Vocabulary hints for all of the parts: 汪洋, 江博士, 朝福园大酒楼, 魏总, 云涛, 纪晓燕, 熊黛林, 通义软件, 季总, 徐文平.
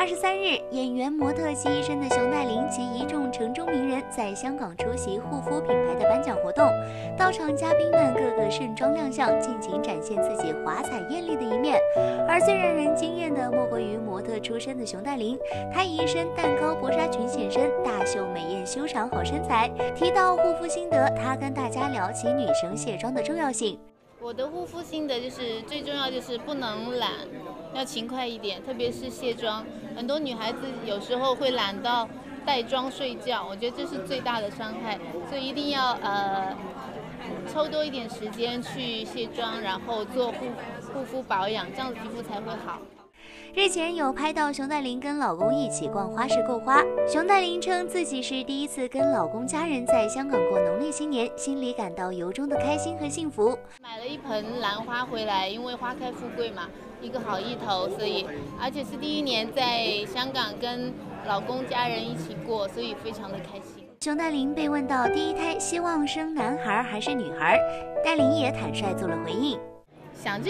6月23日，演员、模特、西医生的熊黛林及一众城中名人在香港出席护肤品牌的颁奖活动，到场嘉宾们个个盛装亮相，尽情展现自己华彩艳丽的一面。而最让人惊艳的莫过于模特出身的熊黛林，她以一身蛋糕薄纱裙现身，大秀美艳修长好身材。提到护肤心得，她跟大家聊起女生卸妆的重要性。我的护肤心得就是最重要就是不能懒，要勤快一点，特别是卸妆。很多女孩子有时候会懒到带妆睡觉，我觉得这是最大的伤害，所以一定要抽多一点时间去卸妆，然后做护肤保养，这样皮肤才会好。日前有拍到熊黛林跟老公一起逛花市购花，熊黛林称自己是第一次跟老公家人在香港过农历新年，心里感到由衷的开心和幸福。买了一盆兰花回来，因为花开富贵嘛，一个好意头，所以而且是第一年在香港跟老公家人一起过，所以非常的开心。熊黛林被问到第一胎希望生男孩还是女孩，黛林也坦率做了回应。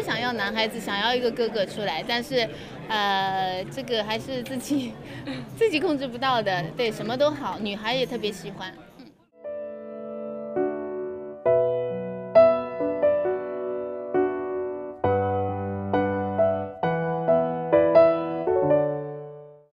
想要男孩子，想要一个哥哥出来，但是，这个还是自己控制不到的。对，什么都好，女孩也特别喜欢。